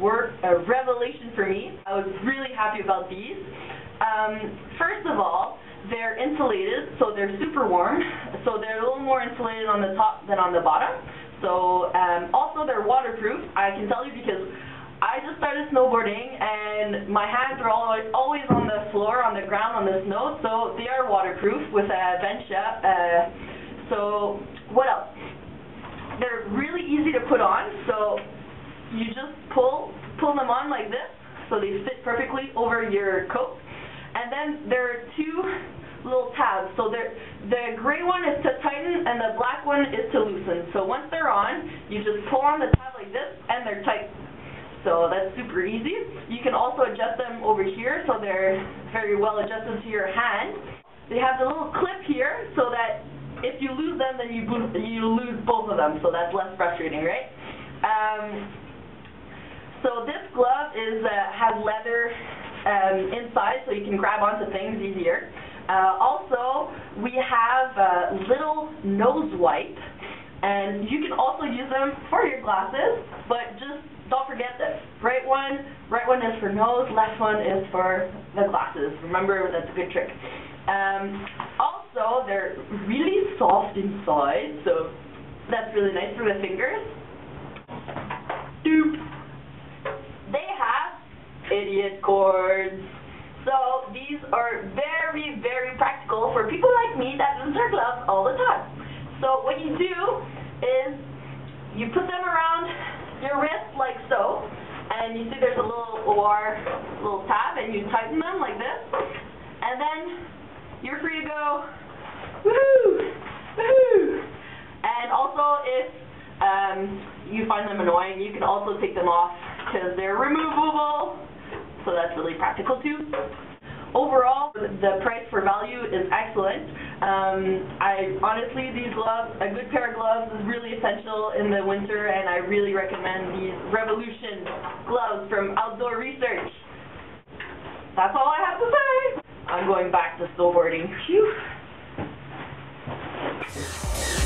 work a revelation for me. I was really happy about these. First of all, they're insulated, so they're super warm, so they're a little more insulated on the top than on the bottom. So also they're waterproof. I can tell you because I just started snowboarding and my hands are always on the floor, on the ground, on the snow, so they are waterproof with a Ventia. So what else? They're really easy to put on, so you just pull them on like this, so they fit perfectly over your coat. And then there are two little tabs. So the gray one is to tighten and the black one is to loosen. So once they're on, you just pull on the tab like this and they're tight. So that's super easy. You can also adjust them over here so they're very well adjusted to your hand. They have the little clip here so that if you lose them, then you lose both of them. So that's less frustrating, right? So this glove has leather inside, so you can grab onto things easier. Also, we have a little nose wipe, and you can also use them for your glasses, but just don't forget this. Right one is for nose, left one is for the glasses. Remember, that's a good trick. Also, they're really soft inside, so that's really nice for the fingers. Doop. They have idiot cords. So these are very, very practical for people like me that lose their gloves all the time. So what you do is you put them around your wrist like so, and you see there's a little tab, and you tighten them like this, and then you're free to go. Woohoo! Woohoo! And also, if you find them annoying, you can also take them off because they're removable, so that's really practical too. Overall, the price for value is excellent. Honestly, these gloves, a good pair of gloves is really essential in the winter, and I really recommend these Revolution gloves from Outdoor Research. That's all I have to say. I'm going back to snowboarding. Phew.